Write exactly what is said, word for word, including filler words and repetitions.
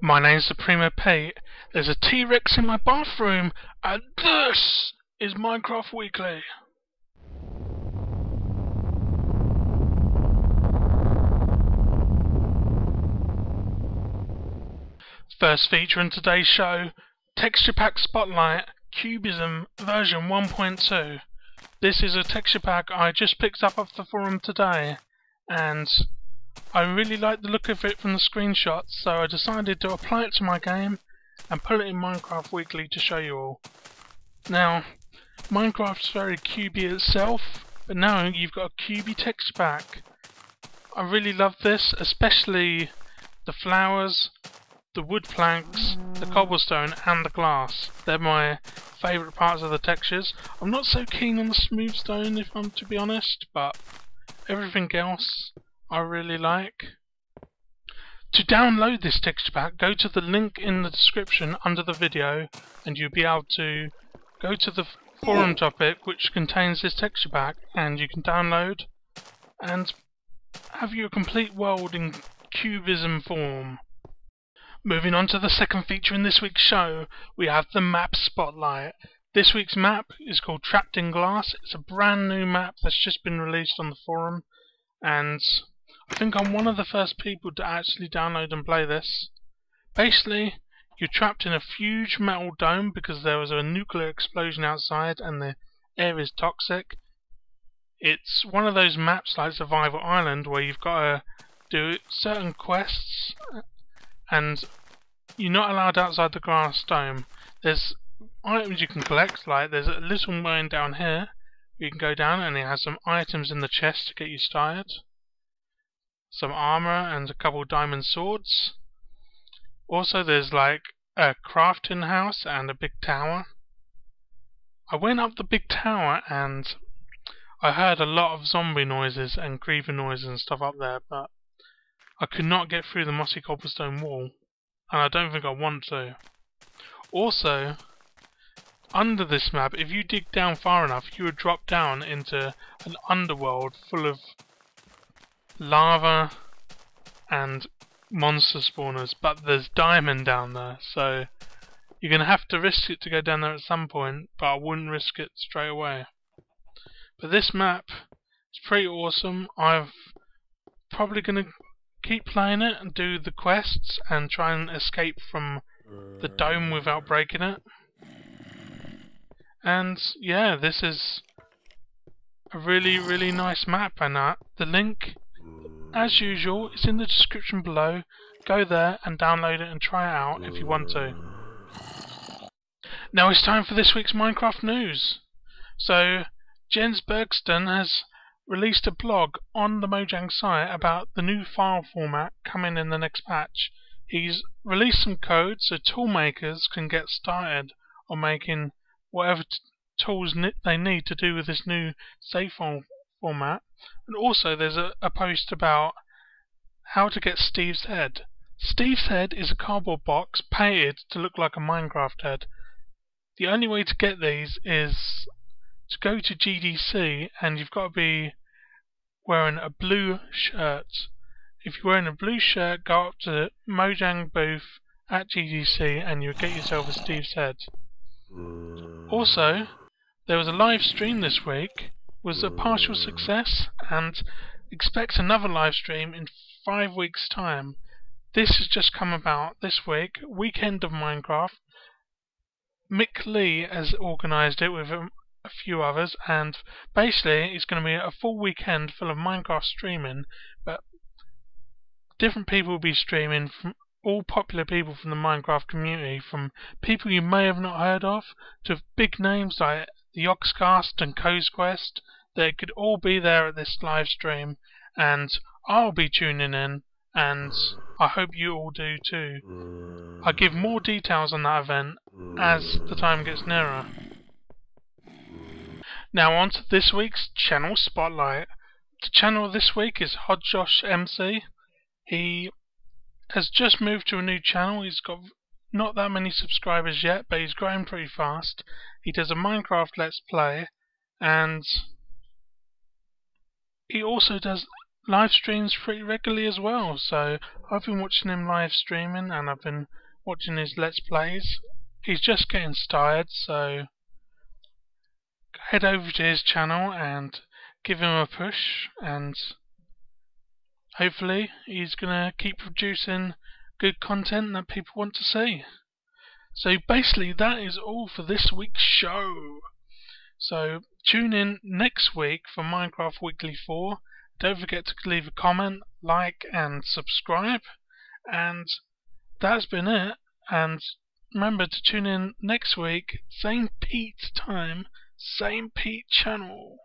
My name's Supremo Pete. There's a T-Rex in my bathroom, and this is Minecraft Weekly. First feature in today's show, Texture Pack Spotlight, Cubism version one point two. This is a texture pack I just picked up off the forum today, and I really like the look of it from the screenshots, so I decided to apply it to my game and put it in Minecraft Weekly to show you all. Now, Minecraft's very cubey itself, but now you've got a cubey texture pack. I really love this, especially the flowers, the wood planks, the cobblestone and the glass. They're my favourite parts of the textures. I'm not so keen on the smooth stone if I'm to be honest, but everything else I really like. To download this texture pack, go to the link in the description under the video and you'll be able to go to the forum topic which contains this texture pack, and you can download and have your complete world in cubism form. Moving on to the second feature in this week's show, we have the map spotlight. This week's map is called Trapped in Glass. It's a brand new map that's just been released on the forum, and I think I'm one of the first people to actually download and play this. Basically, you're trapped in a huge metal dome because there was a nuclear explosion outside and the air is toxic. It's one of those maps like Survival Island where you've got to do certain quests and you're not allowed outside the glass dome. There's items you can collect, like there's a little mine down here. You can go down and it has some items in the chest to get you started. Some armor and a couple diamond swords. Also there's like a crafting house and a big tower. I went up the big tower and I heard a lot of zombie noises and creeper noises and stuff up there, but I could not get through the mossy cobblestone wall, and I don't think I want to. Also, under this map, if you dig down far enough, you would drop down into an underworld full of lava and monster spawners, but there's diamond down there, so you're going to have to risk it to go down there at some point, but I wouldn't risk it straight away. But this map is pretty awesome. I've probably going to keep playing it and do the quests and try and escape from the dome without breaking it. And yeah, this is a really really nice map, and uh, the link as usual is in the description below. Go there and download it and try it out if you want to. Now it's time for this week's Minecraft news. So Jens Bergsten has released a blog on the Mojang site about the new file format coming in the next patch. He's released some code so tool makers can get started on making whatever t tools ni they need to do with this new save file format. And also there's a, a post about how to get Steve's head. Steve's head is a cardboard box painted to look like a Minecraft head. The only way to get these is to go to G D C, and you've got to be wearing a blue shirt. If you're wearing a blue shirt, go up to the Mojang booth at G D C and you'll get yourself a Steve's head. Also, there was a live stream this week, was a partial success, and expect another live stream in five weeks time. This has just come about this week, Weekend of Minecraft. Mick Lee has organised it with a a few others, and basically it's going to be a full weekend full of Minecraft streaming, but different people will be streaming from all popular people from the Minecraft community, from people you may have not heard of to big names like the Oxcast and CozQuest. They could all be there at this live stream, and I'll be tuning in, and I hope you all do too. I give more details on that event as the time gets nearer. Now on to this week's channel spotlight. The channel this week is Hodjoshmc. He has just moved to a new channel. He's got not that many subscribers yet, but he's growing pretty fast. He does a Minecraft Let's Play, and he also does live streams pretty regularly as well, so I've been watching him live streaming and I've been watching his Let's Plays. He's just getting started, so head over to his channel and give him a push, and hopefully he's gonna keep producing good content that people want to see. So basically that is all for this week's show. So tune in next week for Minecraft Weekly four. Don't forget to leave a comment, like and subscribe. And that's been it. And remember to tune in next week, same Pete time, same Pete channel.